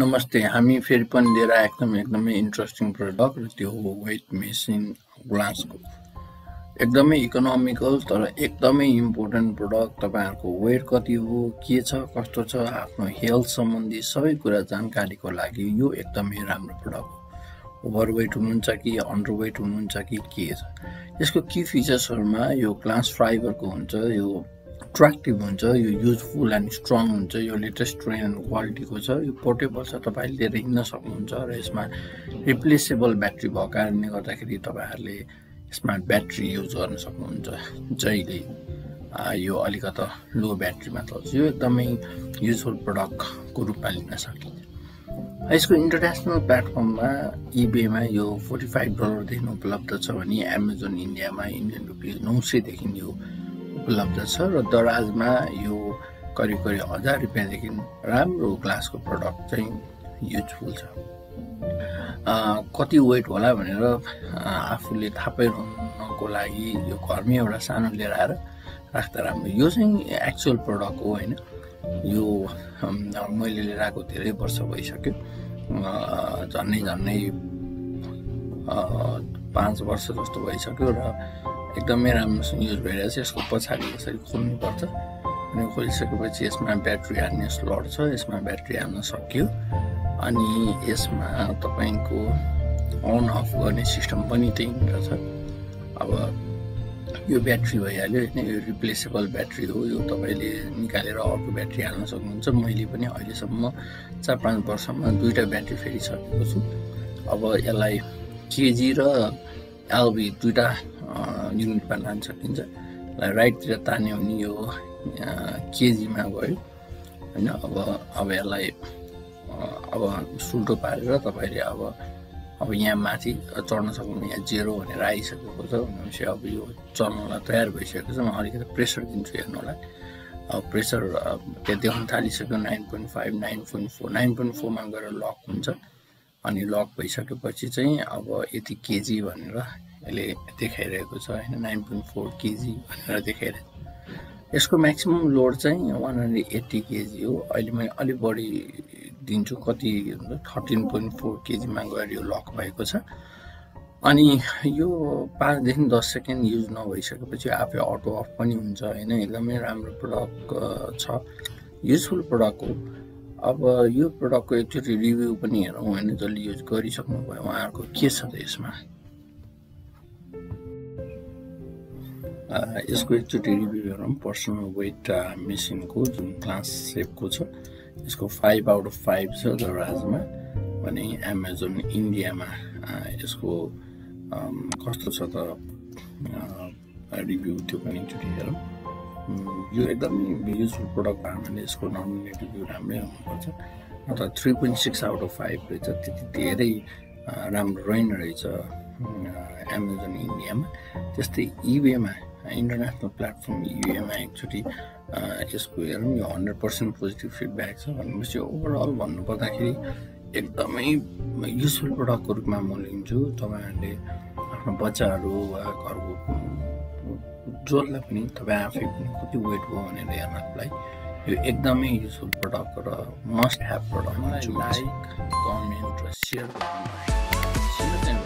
नमस्ते, हामी फेरि पनि लिएर एकदमै इन्ट्रेस्टिङ प्रोडक्ट र त्यो हो वेट मेसिन ग्लासको एकदमै इकोनोमिकल तर एकदमै इम्पोर्टेन्ट प्रोडक्ट। तपाईहरुको वेट कति हो, के छ, कस्तो छ, आफ्नो हेल्थ सम्बन्धी सबै कुरा जानकारीको लागि यो एकदमै राम्रो प्रोडक्ट हो। ओभरवेट हुनुहुन्छ कि अन्डरवेट हुनुहुन्छ कि के छ, यसको की फिचर्सहरुमा यो ग्लास फाइबरको हुन्छ, यो अट्रैक्टिभ हुन्छ, यो यूजफुल एंड स्ट्रङ हुन्छ, यो लेटेस्ट ट्रेन्ड एंड क्वालिटी को छ, यो पोर्टेबल छ, तपाईले लिएर हिड्न सक्नुहुन्छ र यसमा रिप्लेसेबल ब्याट्री भएको कारणले गर्दाखेरि तपाईहरुले यसमा ब्याट्री युज गर्न सक्नुहुन्छ। जहिले यो अलिकता लो ब्याट्रीमा चल्छ, यो एकदमै युजफुल प्रोडक्ट को रूपमा लिन सकिन्छ। यसको इन्टरनेशनल प्लेटफर्ममा इबेमा यो $45 देखि उपलब्ध छ भने एमाजन इन्डियामा इन्डियन रुपी 900 देखि यो उपलब्ध छ र दराजमा यो करिब करिब 1000 रुपैयाँ देखि राम्रो ग्लासको प्रोडक्ट चाहिँ युजफुल छ। कति वेट होला भनेर आफूले थाहा पाउनको लागि यो घरमै एउटा सानो लिएर आएर राख्दा राम्रो। यो चाहिँ एक्चुअल प्रोडक्ट हो हैन, यो मैले लिएर आएको धेरै वर्ष भइसक्यो, झन्नै 5 वर्ष जस्तो भइसक्यो र एकदमै राम्रोसँग युज भइरहेछ। यसको पछाडि यसरी खोल्नुपर्छ अनि खोलिसकेपछि यसमा ब्याट्री हाल्ने स्लट छ, यसमा ब्याट्री हाल्न सकियो अनि यसमा तपाईको अन अफ गर्ने सिस्टम पनि त्यहीँनिर छ। अब यो ब्याट्री भइहाल्यो हैन, यो रिप्लेसेबल ब्याट्री हो, यो तपाईले निकालेर अर्को ब्याट्री हाल्न सक्नुहुन्छ। मैले पनि अहिलेसम्म 4-5 वर्षमा 2टा ब्याट्री फेरिसकेको छु। अब यसलाई केजी र एलबी 2टा युनिटमा लान सकिन्छ। राइटतिर तान्यो भने यो केजीमा गयो हैन, अब यसलाई अब सुल्टो पारेर तपाईले अब यहाँ माथि चढ्न सक्नुहुन्छ। यहाँ 0 भनेर आइसकेको छ, भनेपछि अब यो चढ्नलाई तयार भइसकेको छ। म अलिकति प्रेसर दिन्छु हेर्नुलाई। अब प्रेसर त्यहाँ देख्न थालिसक्यो 9.5 9.4 9.4मा गएर लक हुन्छ अनि लक भइसकेपछि चाहिँ अब यति केजी भनेर यसले देखाइरहेको छ हैन, 9.4 केजी भनेर देखाइरहेको छ। यसको म्याक्सिमम लोड चाहिँ 180 केजी हो। अहिले मैले अलि बढी दिन्छु, कति 13.4 केजीमा गएर यो लक भएको छ अनि यो 5 देखि 10 सेकेन्ड युज नभइसकेपछि आफै अटो अफ पनि हुन्छ हैन। एकदमै राम्रो प्रोडक्ट छ, युजफुल प्रोडक्ट हो। अब यो प्रोडक्टको एकचोटि रिभ्यू पनि हेरौँ हैन, जसले युज गरिसक्नुभयो उहाँहरूको के छ त यसमा। यसको एकचोटि रिभ्यू हेरौँ। पर्सनल वेट मेसिनको जुन ग्लास सेपको छ यसको 5/5 छ दराजमा भने एमाजन इन्डियामा यसको कस्तो छ त रिभ्यू त्यो पनि एकचोटि हेरौँ। यो एकदमै युजफुल प्रोडक्ट हामीले यसको नर्मली रिभ्यू राम्रै हुनुपर्छ। अथवा 3.6/5 रहेछ, त्यति धेरै राम्रो रहेन रहेछ एमाजन इन्डियामा। त्यस्तै इबेमा इन्टरनेशनल प्लेटफर्म इबेमा एकचोटि यसको हेरौँ। यो 100% पोजिटिभ फिडब्याक छ भनेपछि ओभरअल भन्नुपर्दाखेरि एकदमै युजफुल प्रोडक्टको रूपमा म लिन्छु। तपाईँहरूले आफ्नो बच्चाहरू वा घरको जसलाई पनि तपाईँ आफै पनि कति वेट भयो भनेर हेर्नको लागि यो एकदमै युजफुल प्रोडक्ट र must have product. Like, comment र सेयर गर्नुहोस्।